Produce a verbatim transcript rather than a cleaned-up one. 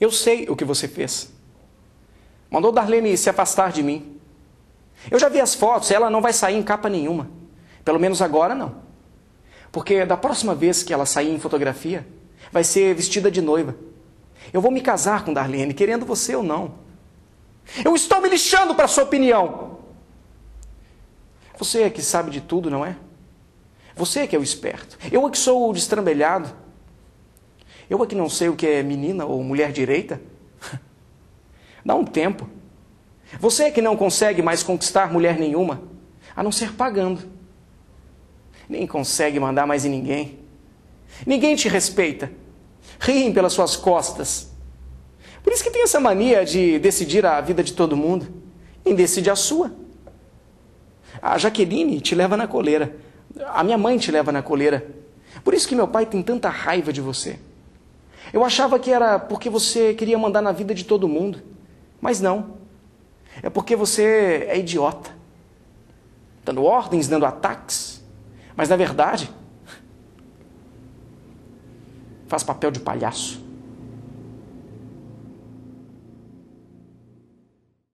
Eu sei o que você fez. Mandou Darlene se afastar de mim. Eu já vi as fotos, ela não vai sair em capa nenhuma. Pelo menos agora não. Porque da próxima vez que ela sair em fotografia, vai ser vestida de noiva. Eu vou me casar com Darlene, querendo você ou não. Eu estou me lixando para a sua opinião. Você é que sabe de tudo, não é? Você é que é o esperto. Eu é que sou o destrambelhado. Eu é que não sei o que é menina ou mulher direita. Dá um tempo. Você é que não consegue mais conquistar mulher nenhuma, a não ser pagando. Nem consegue mandar mais em ninguém. Ninguém te respeita. Riem pelas suas costas. Por isso que tem essa mania de decidir a vida de todo mundo. E decide a sua. A Jaqueline te leva na coleira. A minha mãe te leva na coleira. Por isso que meu pai tem tanta raiva de você. Eu achava que era porque você queria mandar na vida de todo mundo. Mas não. É porque você é idiota. Dando ordens, dando ataques. Mas na verdade... faz papel de palhaço.